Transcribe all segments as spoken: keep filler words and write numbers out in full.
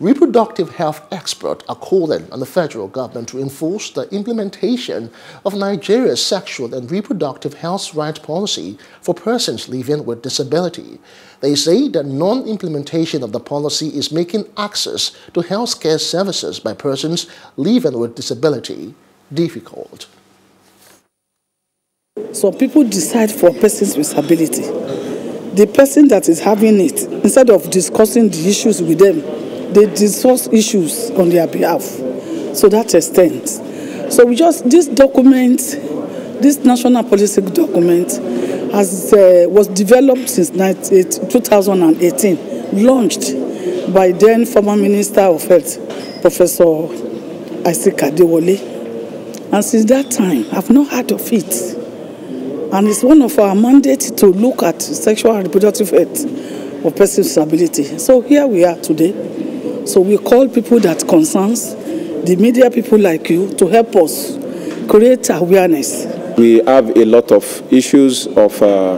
Reproductive health experts are calling on the federal government to enforce the implementation of Nigeria's sexual and reproductive health rights policy for persons living with disability. They say that non-implementation of the policy is making access to healthcare services by persons living with disability difficult. So people decide for persons with disability. The person that is having it, instead of discussing the issues with them, they discuss issues on their behalf. So that extent. So we just, this document, this national policy document has, uh, was developed since two thousand eighteen, launched by then former Minister of Health, Professor Isaac Adewole. And since that time, I've not heard of it. And it's one of our mandates to look at sexual and reproductive health of persons with disability. So here we are today. So we call people that concerns, the media people like you, to help us create awareness. We have a lot of issues of uh,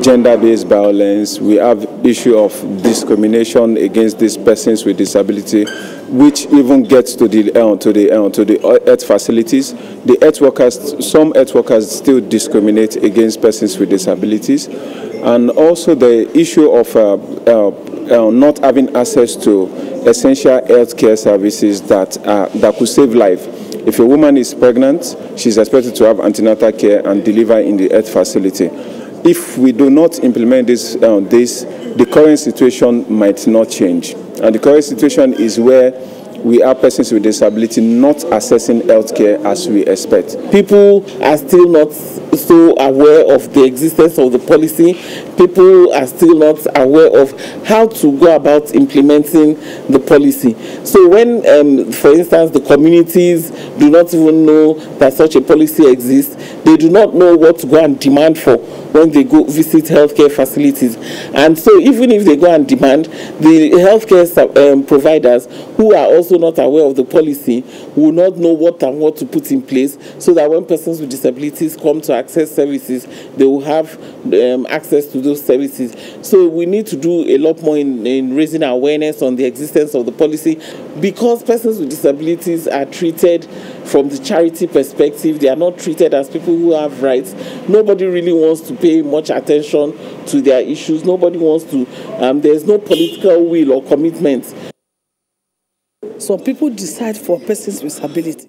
gender-based violence. We have issue of discrimination against these persons with disability, which even gets to the uh, to the uh, to the health facilities. The health workers, some health workers, still discriminate against persons with disabilities, and also the issue of uh, uh, uh, not having access to essential healthcare services that uh, that could save life. If a woman is pregnant, she's expected to have antenatal care and deliver in the health facility. If we do not implement this, uh, this, the current situation might not change. And the current situation is where we have persons with disability not accessing healthcare as we expect. People are still not so aware of the existence of the policy. People are still not aware of how to go about implementing the policy. So when, um, for instance, the communities do not even know that such a policy exists, they do not know what to go and demand for when they go visit healthcare facilities. And so even if they go and demand, the healthcare um, providers who are also not aware of the policy will not know what and what to put in place, so that when persons with disabilities come to access services, they will have um, access to those services. So we need to do a lot more in, in raising awareness on the existence of the policy, because persons with disabilities are treated from the charity perspective. They are not treated as people who have rights. Nobody really wants to pay much attention to their issues. Nobody wants to, um, there's no political will or commitment. So people decide for persons with disability.